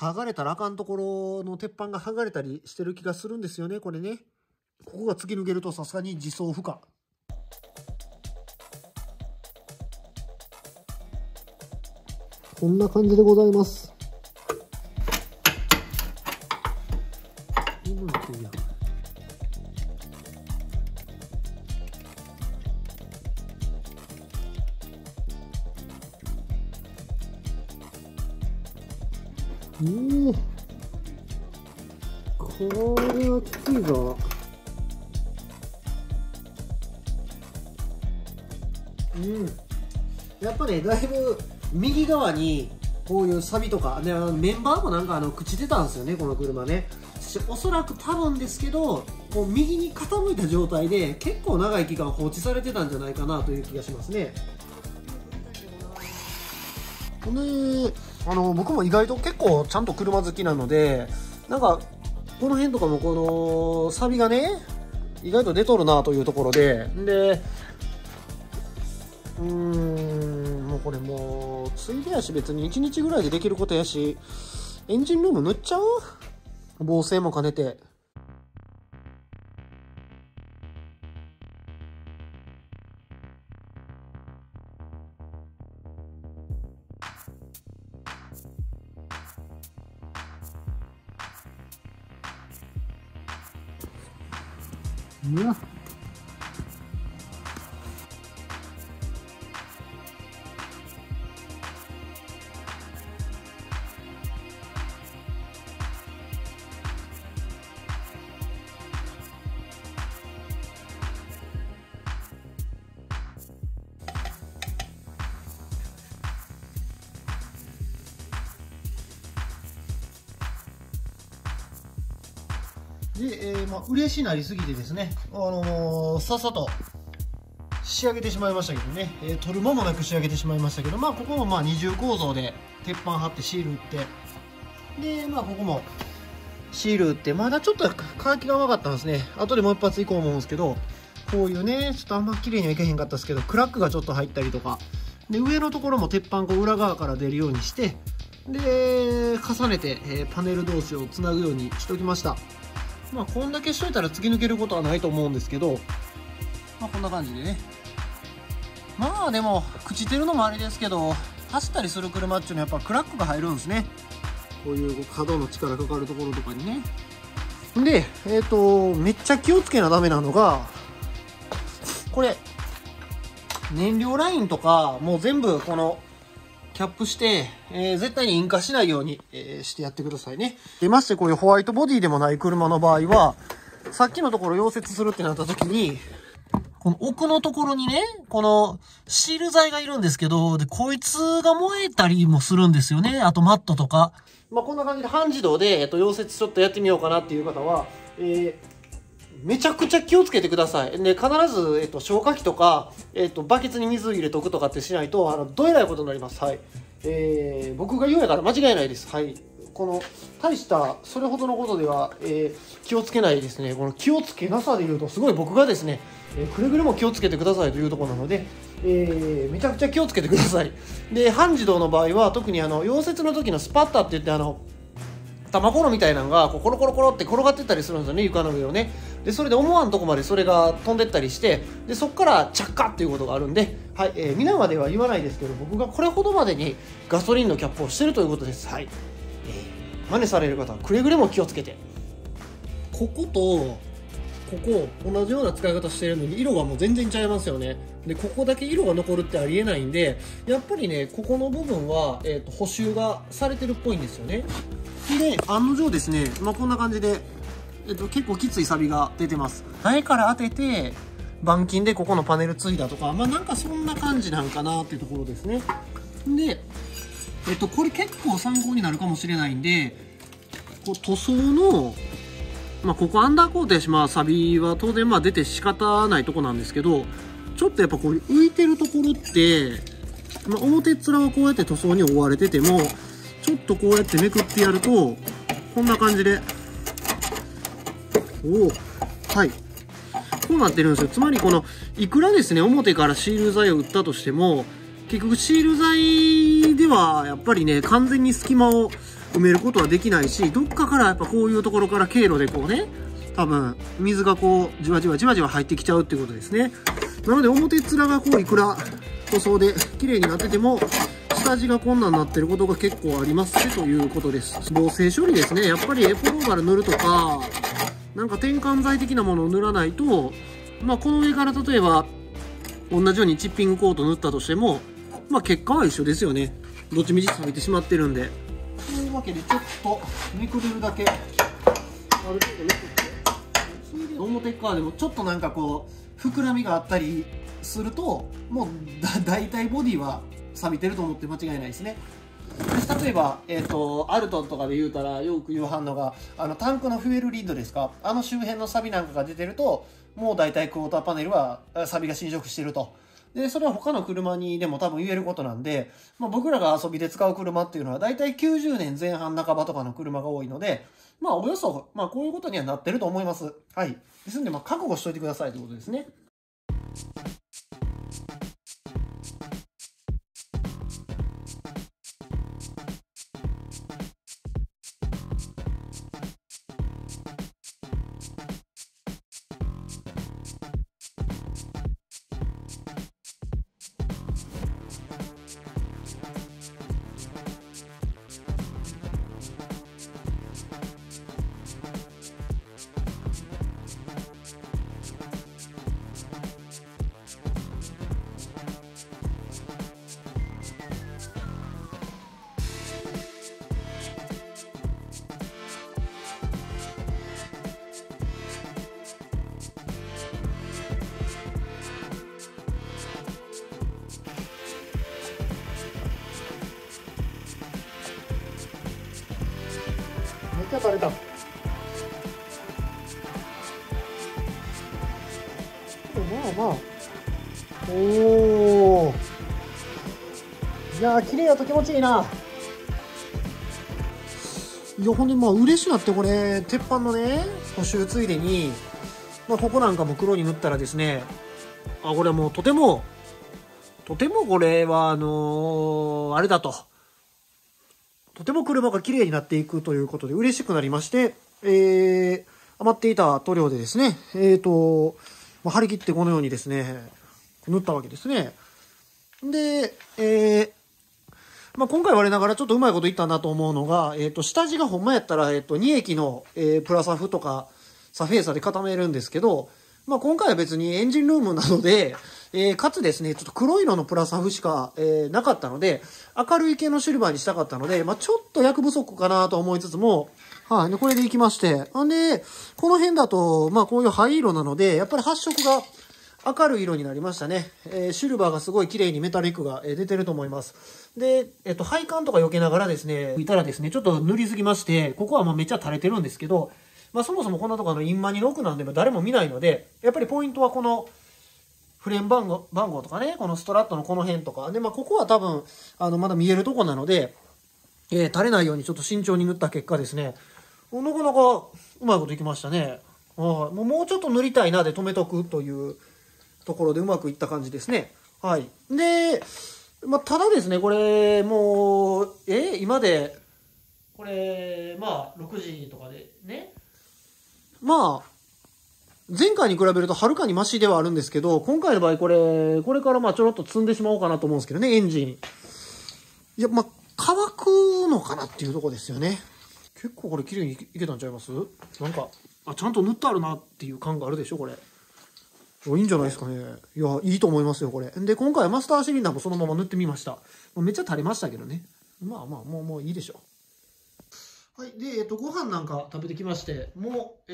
剥がれたらあかんところの鉄板が剥がれたりしてる気がするんですよね、これね。ここが突き抜けるとさすがに自走不可。こんな感じでございます。これはきついぞ。やっぱね、だいぶ右側にこういうサビとか、ね、メンバーもなんか口出たんですよね、この車ね。おそらく多分ですけど、こう右に傾いた状態で結構長い期間放置されてたんじゃないかなという気がしますね。ね、僕も意外と結構ちゃんと車好きなので、なんかこの辺とかもこのサビがね意外と出とるなというところで、もうこれもうついでやし、別に1日ぐらいでできることやし、エンジンルーム塗っちゃう？防水も兼ねて。で、嬉しなりすぎてですね、さっさと仕上げてしまいましたけどね、取る間もなく仕上げてしまいましたけど、ここも二重構造で鉄板貼ってシール打って、で、ここもシール打って、まだちょっと乾きが悪かったんですね。後でもう一発いこう思うんですけど、こういうね、ちょっとあんま綺麗にはいけへんかったですけど、クラックがちょっと入ったりとかで、上のところも鉄板こう裏側から出るようにして、で重ねて、パネル同士をつなぐようにしておきました。こんだけしといたら突き抜けることはないと思うんですけど、こんな感じでね。でも朽ちてるのもあれですけど、走ったりする車っていうのはやっぱクラックが入るんですね、こういう角の力かかるところとかにね。で、めっちゃ気をつけなダメなのがこれ、燃料ラインとかもう全部このキャップして、絶対に引火しないように、してやってくださいね。でまして、こういうホワイトボディでもない車の場合は、さっきのところ溶接するってなった時に、この奥のところにね、このシール剤がいるんですけど、で、こいつが燃えたりもするんですよね。あとマットとか。こんな感じで半自動で、溶接ちょっとやってみようかなっていう方は、めちゃくちゃ気をつけてください。で、必ず、消火器とか、バケツに水入れとくとかってしないと、どえらいことになります。はい。僕が言うやから間違いないです。はい。この、大した、それほどのことでは、気をつけないですね。この気をつけなさで言うと、すごい僕がですね、くれぐれも気をつけてくださいというところなので、めちゃくちゃ気をつけてください。で、半自動の場合は、特に溶接の時のスパッタって言って、玉コロみたいなのがこうコロコロコロって転がってったりするんですよね、床の上をね。でそれで思わんとこまでそれが飛んでったりして、でそこから着火っていうことがあるんで、はい、皆までは言わないですけど、僕がこれほどまでにガソリンのキャップをしてるということです。はい。真似される方はくれぐれも気をつけて。こことここ同じような使い方してるのに色がもう全然ちゃいますよね。でここだけ色が残るってありえないんで、やっぱりね、ここの部分は、補修がされてるっぽいんですよね。で案の定ですね、こんな感じで、結構きついサビが出てます。前から当てて板金でここのパネルついだとか、なんかそんな感じなんかなっていうところですね。で、これ結構参考になるかもしれないんで、こう塗装のここアンダーコートやし、サビは当然出て仕方ないとこなんですけど、ちょっとやっぱこう浮いてるところって、表面はこうやって塗装に覆われてても、ちょっとこうやってめくってやるとこんな感じで、はい、こうなってるんですよ。つまりこのいくらですね、表からシール剤を打ったとしても、結局シール剤ではやっぱりね、完全に隙間を埋めることはできないし、どっかからやっぱこういうところから経路でこうね、多分水がこうじわじわじわじわ入ってきちゃうっていうことですね。なので表面がこういくら塗装で綺麗になってても下地がこんなになってることが結構ありますねということです。防水処理ですね。やっぱりエポローガル塗るとかなんか転換剤的なものを塗らないと、まあこの上から例えば同じようにチッピングコート塗ったとしても、まあ結果は一緒ですよね。どっちみち錆びてしまってるんで。というわけでちょっとめくれるだけある程度めくって、表側でもちょっとなんかこう膨らみがあったりすると、もう大体ボディは錆びてると思って間違いないですね。例えば、アルトンとかで言うたらよく言う反応がタンクのフュエルリッドですか、あの周辺の錆なんかが出てるともう大体クォーターパネルは錆が侵食してると。でそれは他の車にでも多分言えることなんで、まあ、僕らが遊びで使う車っていうのは大体90年前半半ばとかの車が多いので、まあおよそ、まあ、こういうことにはなってると思います。はい。ですので、まあ覚悟しといてくださいということですね。めっちゃ垂れた。まあまあ、おお、いやー綺麗だと気持ちいいな。いや、ほんでまあ嬉しなって、これ鉄板のね補修ついでに、まあ、ここなんかも黒に塗ったらですね、あ、これはもうとてもこれはあれだと。とても車が綺麗になっていくということで嬉しくなりまして、余っていた塗料でですね、張り切ってこのようにですね、塗ったわけですね。で、まあ、今回我ながらちょっとうまいこといったなと思うのが、下地がほんまやったら、2液の、プラサフとかサフェーサで固めるんですけど、まあ、今回は別にエンジンルームなので、かつですね、ちょっと黒色のプラサフしか、なかったので、明るい系のシルバーにしたかったので、まあ、ちょっと役不足かなと思いつつも、はい、これでいきまして。んで、この辺だと、まあ、こういう灰色なので、やっぱり発色が明るい色になりましたね。シルバーがすごい綺麗にメタリックが出てると思います。で、配管とか避けながらですね、いたらですね、ちょっと塗りすぎまして、ここはまあめっちゃ垂れてるんですけど、まあ、そもそもこんなところのインマニの奥なんで誰も見ないので、やっぱりポイントはこの、フレーム番号とかね、このストラットのこの辺とか。で、まあ、ここは多分、まだ見えるとこなので、垂れないようにちょっと慎重に塗った結果ですね、なかなかうまいこといきましたね。はい。もうちょっと塗りたいなで止めとくというところでうまくいった感じですね。はい。で、まあ、ただですね、これ、もう、今で、これ、まあ、6時とかでね、まあ、前回に比べるとはるかにマシではあるんですけど、今回の場合これからまあちょろっと積んでしまおうかなと思うんですけどね、エンジン。いや、まあ、乾くのかなっていうとこですよね。結構これ綺麗にいけたんちゃいます？なんか、あ、ちゃんと塗ってあるなっていう感があるでしょ、これ。いいんじゃないですかね。いや、いいと思いますよ、これ。で、今回はマスターシリンダーもそのまま塗ってみました。めっちゃ垂れましたけどね。まあまあ、もういいでしょ。はい。で、ご飯なんか食べてきまして、もう、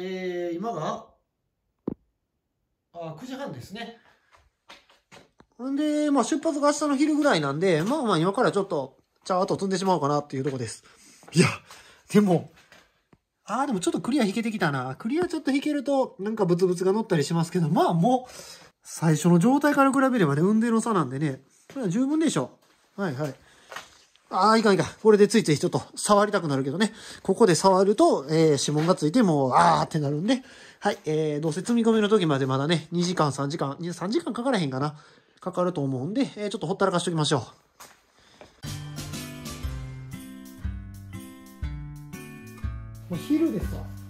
今が、9時半ですね。んで、まあ、出発が明日の昼ぐらいなんで、まあまあ今からちょっと、ちゃーっと積んでしまおうかなっていうとこです。いや、でも、でもちょっとクリア引けてきたな。クリアちょっと引けると、なんかブツブツが乗ったりしますけど、まあもう、最初の状態から比べればね、運転の差なんでね、これは十分でしょ。はいはい。いかん。これでついついちょっと触りたくなるけどね。ここで触ると、指紋がついてもう、ってなるんで。はい。どうせ積み込みの時までまだね、2時間、3時間、3時間かからへんかな。かかると思うんで、ちょっとほったらかしときましょう。もう昼ですわ。